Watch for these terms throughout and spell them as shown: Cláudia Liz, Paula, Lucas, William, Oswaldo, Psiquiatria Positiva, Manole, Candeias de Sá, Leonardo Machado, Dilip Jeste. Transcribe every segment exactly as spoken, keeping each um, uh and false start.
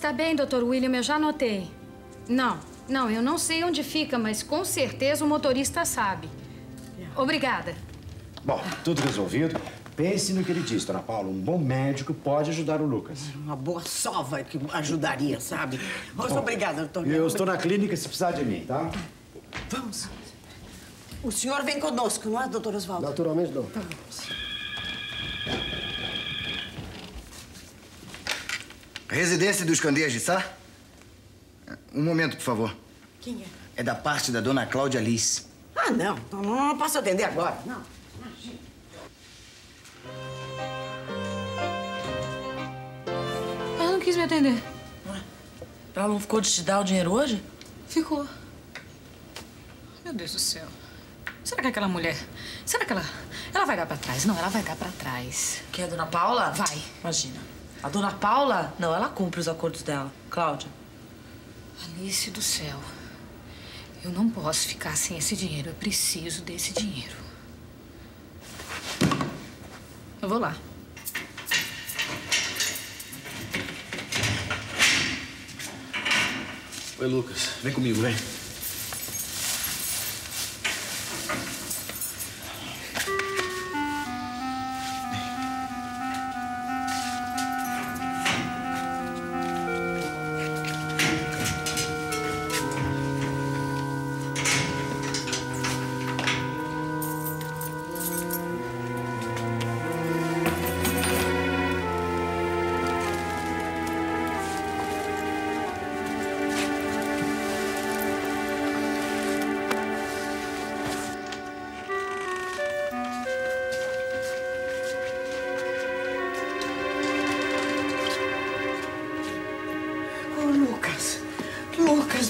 Está bem, doutor William, eu já anotei. Não, não, eu não sei onde fica, mas com certeza o motorista sabe. Obrigada. Bom, tudo resolvido. Pense no que ele diz, dona Paula. Um bom médico pode ajudar o Lucas. Uma boa sova que ajudaria, sabe? Muito obrigada, doutor. Eu estou na clínica se precisar de mim, tá? Vamos. O senhor vem conosco, não é, doutor Oswaldo? Naturalmente, não. Então vamos. Residência dos Candeias de Sá? Um momento, por favor. Quem é? É da parte da dona Cláudia Liz. Ah, não. Não, não posso atender agora, não. Imagina. Ela não quis me atender. Ué? Ela não ficou de te dar o dinheiro hoje? Ficou. Meu Deus do céu. Será que aquela mulher... Será que ela... Ela vai dar pra trás? Não, ela vai dar pra trás. Quem é a dona Paula? Vai. Imagina. A dona Paula? Não, ela cumpre os acordos dela. Cláudia. Alice do céu. Eu não posso ficar sem esse dinheiro. Eu preciso desse dinheiro. Eu vou lá. Oi, Lucas. Vem comigo, vem.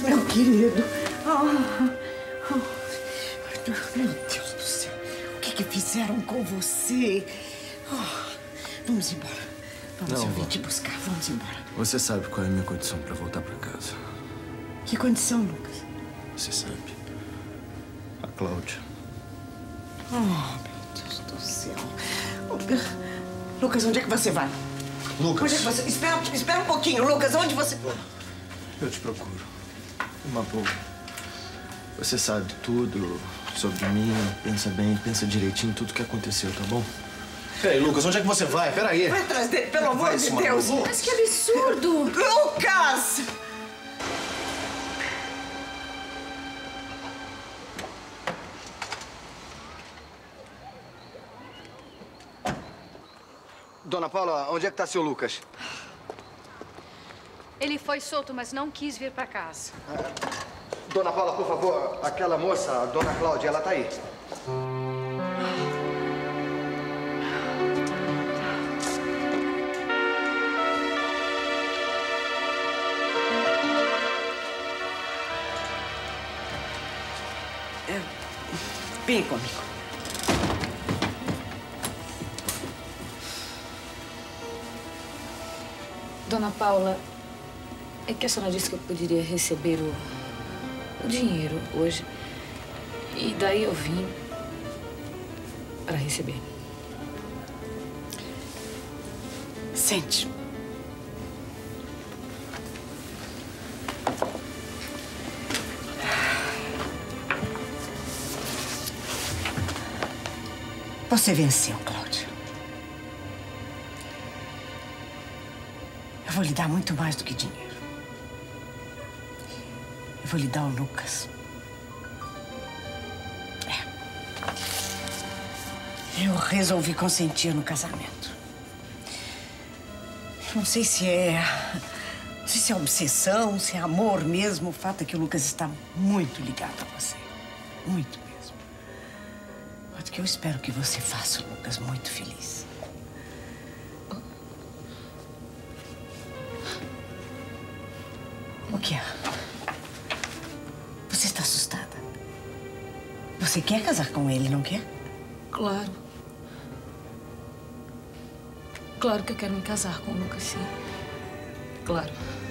Meu querido. Oh, oh. Meu Deus do céu. O que que fizeram com você? Oh. Vamos embora. Vamos, eu vim te buscar. Vamos embora. Você sabe qual é a minha condição pra voltar pra casa. Que condição, Lucas? Você sabe. A Cláudia. Oh, meu Deus do céu. Oh. Lucas, onde é que você vai? Lucas. Onde é que você... Espera, espera um pouquinho, Lucas. Onde você... Eu te procuro. Uma boa. Você sabe tudo sobre mim, pensa bem, pensa direitinho tudo que aconteceu, tá bom? Peraí, Lucas, onde é que você vai? Peraí. Vai atrás dele, pelo não amor de Deus. Boa. Mas que absurdo! Lucas! Dona Paula, onde é que tá seu Lucas? Ele foi solto, mas não quis vir pra casa. Dona Paula, por favor, aquela moça, a dona Cláudia, ela tá aí. É... Vem comigo. Dona Paula... É que a senhora disse que eu poderia receber o, o dinheiro hoje. E daí eu vim para receber. Sente. Você venceu, Cláudia. Eu vou lhe dar muito mais do que dinheiro. Vou lhe dar o Lucas. É. Eu resolvi consentir no casamento. Não sei se é... Não sei se é obsessão, se é amor mesmo. O fato é que o Lucas está muito ligado a você. Muito mesmo. Mas que eu espero que você faça o Lucas muito feliz. O que é? Você está assustada? Você quer casar com ele, não quer? Claro. Claro que eu quero me casar com o Lucas, sim. Claro.